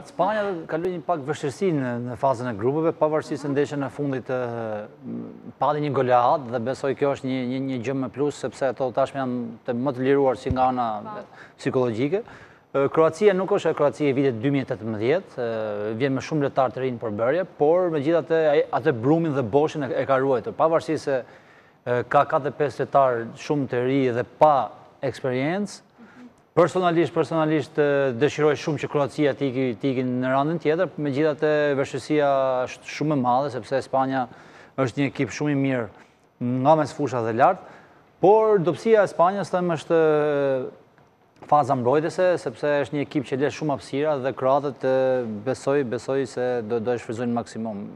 Spanja kaloi pak vështirësinë në fazën e grupeve, pavarësisht se ndeshjen e fundit pati një goleadë dhe besoj kjo është një gjë më plus sepse ato tashmë janë të më të liruar si nga ana psikologjike. Kroacia nuk është Kroacia e vitit 2018, vjen me shumë lojtarë të rinj për bërje, por megjithatë atë brumin dhe boshin e ka ruajtur, pavarësisht se ka 4-5 lojtarë shumë të rinj dhe pa eksperiencë. Personalisht dëshiroj shumë që Kroacia t'i ikin në randën tjetër, megjithatë vështirësia është shumë e madhe sepse Spanja është një ekip shumë i mirë nga mesfusha dhe lart, por dobësia e Spanjës them është faza mbrojtëse sepse është një ekip që le shumë hapësira dhe kroatët besoj se do e shfrytëzojnë maksimum.